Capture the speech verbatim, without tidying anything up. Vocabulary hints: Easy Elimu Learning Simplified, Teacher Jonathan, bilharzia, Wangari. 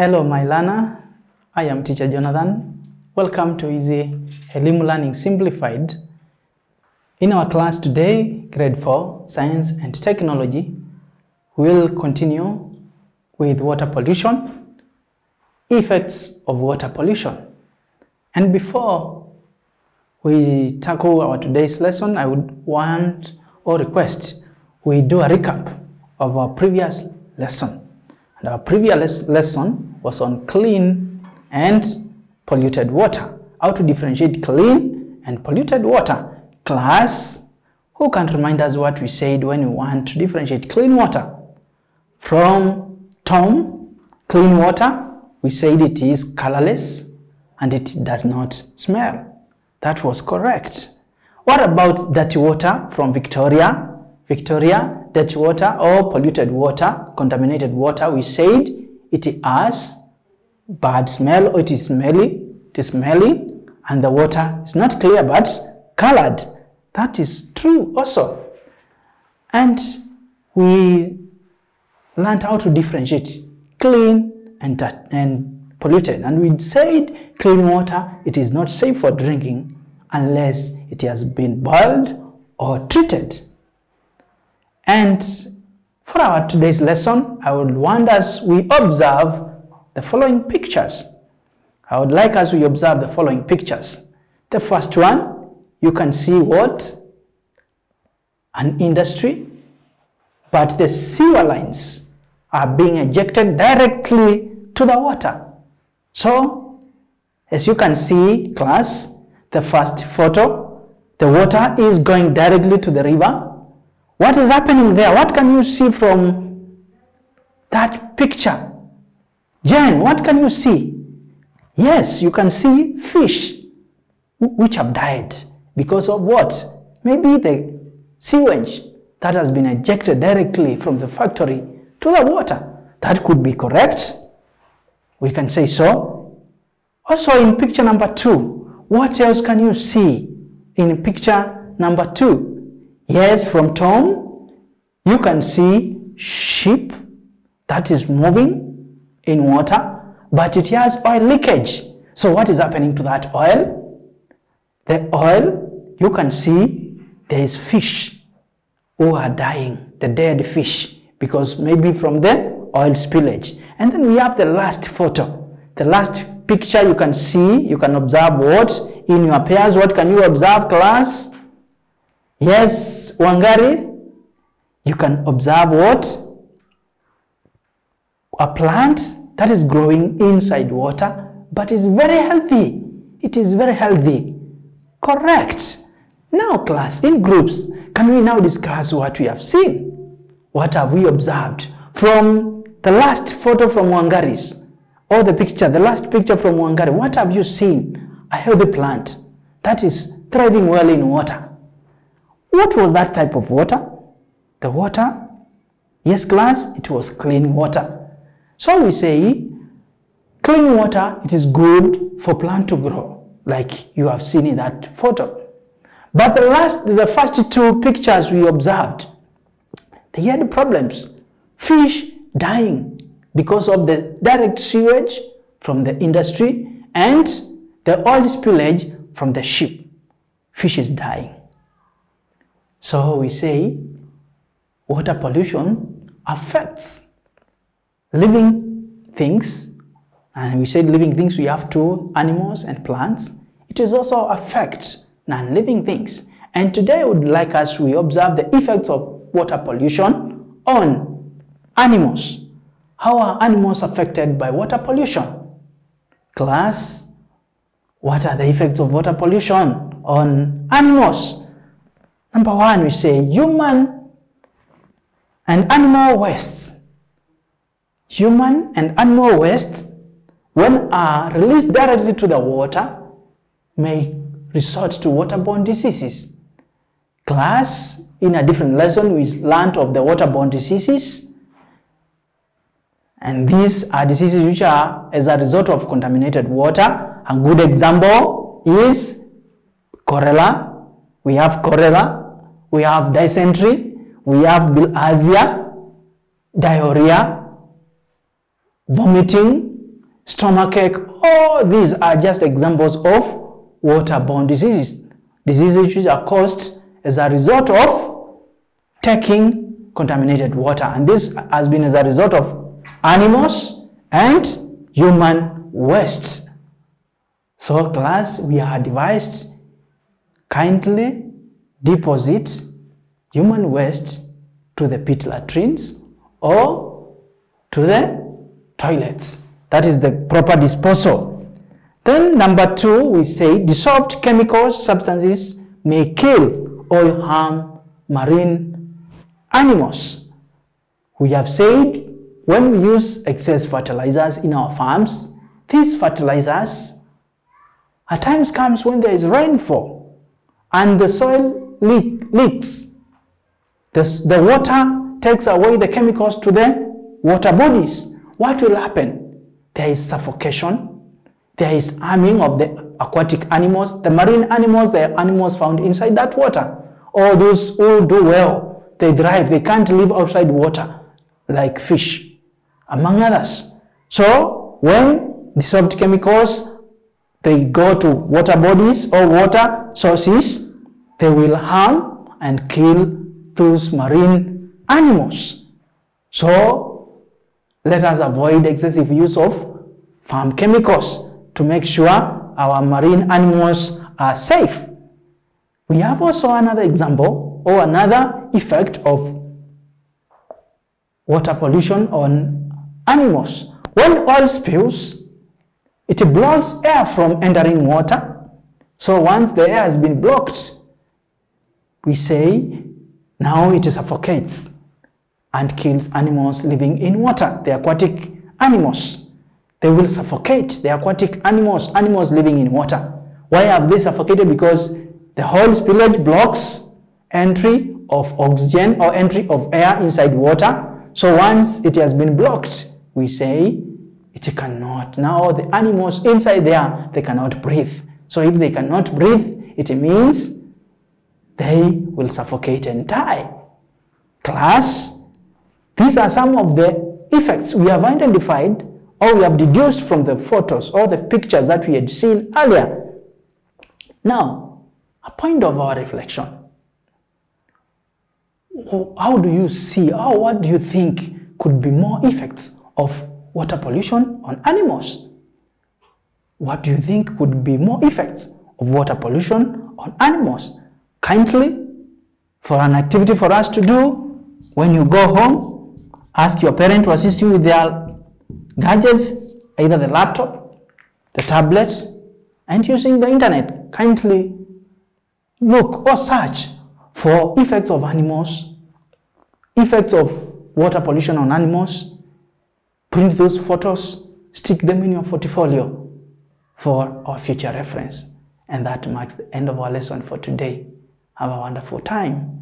Hello my learner, I am Teacher Jonathan. Welcome to Easy Elimu Learning Simplified. In our class today, grade four, Science and Technology, we'll continue with water pollution, effects of water pollution. And before we tackle our today's lesson, I would want or request we do a recap of our previous lesson. And our previous lesson was on clean and polluted water. How to differentiate clean and polluted water. Class, who can remind us what we said when we want to differentiate clean water? From Tom, clean water, we said it is colorless and it does not smell. That was correct. What about dirty water from Victoria? Victoria, dirty water or polluted water, contaminated water, we said it has bad smell or it is smelly, it is smelly, and the water is not clear but colored. That is true also. And we learned how to differentiate clean and, and polluted. And we said clean water, it is not safe for drinking unless it has been boiled or treated. And for our today's lesson, I would want us we observe the following pictures. I would like us we observe the following pictures. The first one, you can see what? An industry, but the sewer lines are being ejected directly to the water. So, as you can see, class, the first photo, the water is going directly to the river. What is happening there? What can you see from that picture? Jen, what can you see? Yes, you can see fish which have died because of what? Maybe the sewage that has been ejected directly from the factory to the water. That could be correct. We can say so. Also in picture number two, what else can you see in picture number two? Yes, from Tom, you can see ship that is moving in water, but it has oil leakage. So what is happening to that oil? The oil, you can see there is fish who are dying, the dead fish, because maybe from the oil spillage. And then we have the last photo. The last picture you can see, you can observe what? In your pairs, what can you observe, class? Yes, Wangari, you can observe what? A plant that is growing inside water, but is very healthy. It is very healthy. Correct. Now, class, in groups, can we now discuss what we have seen? What have we observed from the last photo from Wangari's? Or the picture, the last picture from Wangari, what have you seen? A healthy plant that is thriving well in water. What was that type of water? The water? Yes, class, it was clean water. So we say, clean water, it is good for plant to grow, like you have seen in that photo. But the last, the first two pictures we observed, they had problems. Fish dying because of the direct sewage from the industry and the oil spillage from the ship. Fish is dying. So we say water pollution affects living things, and we said living things we have two, animals and plants. It is also affects non-living things. And today I would like us we observe the effects of water pollution on animals. How are animals affected by water pollution? Class, what are the effects of water pollution on animals? Number one, we say human and animal waste. Human and animal waste, when are released directly to the water, may resort to waterborne diseases. Class, in a different lesson, we learned of the waterborne diseases. And these are diseases which are as a result of contaminated water. A good example is cholera. We have cholera, we have dysentery, we have bilharzia, diarrhea, vomiting, stomachache, all these are just examples of waterborne diseases, diseases which are caused as a result of taking contaminated water. And this has been as a result of animals and human waste. So class, we are advised, kindly deposit human waste to the pit latrines or to the toilets. That is the proper disposal. Then number two, we say dissolved chemical substances may kill or harm marine animals. We have said when we use excess fertilizers in our farms, these fertilizers at times comes when there is rainfall and the soil leak, leaks. The, the water takes away the chemicals to the water bodies. What will happen? There is suffocation. There is harming of the aquatic animals, the marine animals, the animals found inside that water. All those who do well, they thrive, they can't live outside water, like fish, among others. So, when dissolved chemicals, they go to water bodies or water sources, they will harm and kill those marine animals. So, let us avoid excessive use of farm chemicals to make sure our marine animals are safe. We have also another example or another effect of water pollution on animals. When oil spills, it blocks air from entering water. So once the air has been blocked, we say now it suffocates and kills animals living in water, the aquatic animals. They will suffocate the aquatic animals, animals living in water. Why have they suffocated? Because the whole spillage blocks entry of oxygen or entry of air inside water. So once it has been blocked, we say it cannot. Now the animals inside there, they cannot breathe. So if they cannot breathe, it means they will suffocate and die. Class, these are some of the effects we have identified or we have deduced from the photos or the pictures that we had seen earlier. Now, a point of our reflection. How do you see, or what do you think could be more effects of water pollution on animals? What do you think could be more effects of water pollution on animals? Kindly, for an activity for us to do, when you go home, ask your parent to assist you with their gadgets, either the laptop, the tablets, and using the internet. Kindly look or search for effects of animals, effects of water pollution on animals. Print those photos, stick them in your portfolio for our future reference. And that marks the end of our lesson for today. Have a wonderful time.